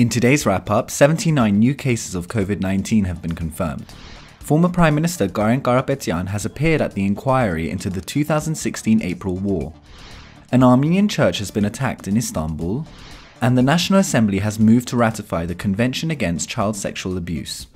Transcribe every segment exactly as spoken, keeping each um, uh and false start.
In today's wrap-up, seventy-nine new cases of COVID nineteen have been confirmed. Former Prime Minister Karen Karapetyan has appeared at the inquiry into the two thousand sixteen April War. An Armenian church has been attacked in Istanbul, and the National Assembly has moved to ratify the Convention Against Child Sexual Abuse.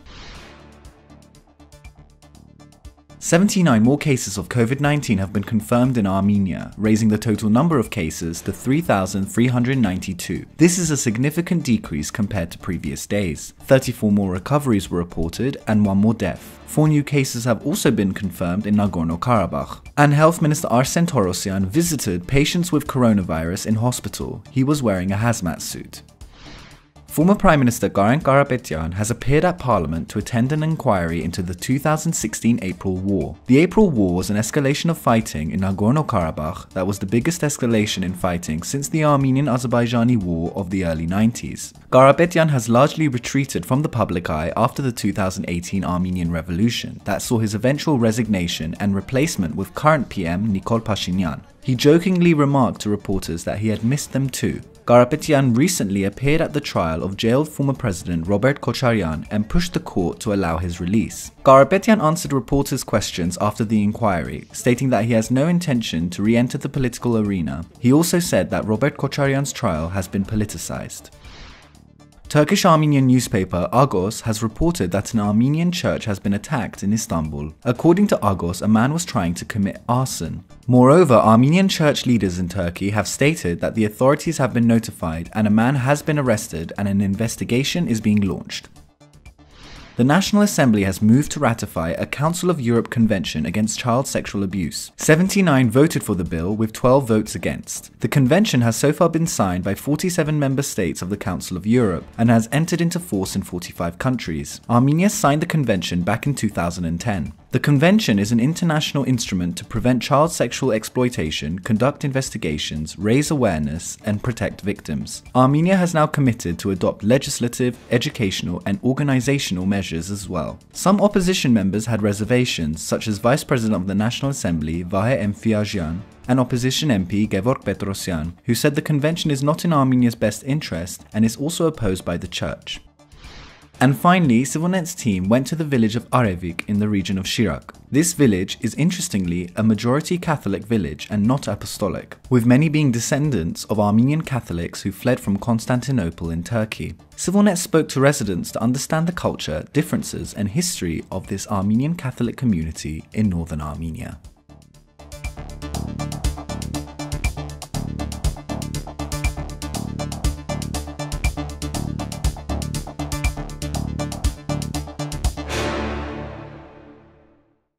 seventy-nine more cases of COVID nineteen have been confirmed in Armenia, raising the total number of cases to three thousand three hundred ninety-two. This is a significant decrease compared to previous days. thirty-four more recoveries were reported and one more death. Four new cases have also been confirmed in Nagorno-Karabakh. And Health Minister Arsen Torosyan visited patients with coronavirus in hospital. He was wearing a hazmat suit. Former Prime Minister Karen Karapetyan has appeared at Parliament to attend an inquiry into the two thousand sixteen April War. The April War was an escalation of fighting in Nagorno-Karabakh that was the biggest escalation in fighting since the Armenian-Azerbaijani War of the early nineties. Karapetyan has largely retreated from the public eye after the two thousand eighteen Armenian Revolution that saw his eventual resignation and replacement with current P M Nikol Pashinyan. He jokingly remarked to reporters that he had missed them too. Karapetyan recently appeared at the trial of jailed former President Robert Kocharyan and pushed the court to allow his release. Karapetyan answered reporters' questions after the inquiry, stating that he has no intention to re-enter the political arena. He also said that Robert Kocharyan's trial has been politicized. Turkish-Armenian newspaper Agos has reported that an Armenian church has been attacked in Istanbul. According to Agos, a man was trying to commit arson. Moreover, Armenian church leaders in Turkey have stated that the authorities have been notified and a man has been arrested and an investigation is being launched. The National Assembly has moved to ratify a Council of Europe Convention Against Child Sexual Abuse. seventy-nine voted for the bill with twelve votes against. The convention has so far been signed by forty-seven member states of the Council of Europe and has entered into force in forty-five countries. Armenia signed the convention back in two thousand ten. The convention is an international instrument to prevent child sexual exploitation, conduct investigations, raise awareness, and protect victims. Armenia has now committed to adopt legislative, educational, and organizational measures as well. Some opposition members had reservations, such as Vice President of the National Assembly, Vahe Mfiazian, and opposition M P Gevork Petrosyan, who said the convention is not in Armenia's best interest and is also opposed by the church. And finally, Civil Net's team went to the village of Arevik in the region of Shirak. This village is, interestingly, a majority Catholic village and not apostolic, with many being descendants of Armenian Catholics who fled from Constantinople in Turkey. Civil Net spoke to residents to understand the culture, differences, and history of this Armenian Catholic community in northern Armenia.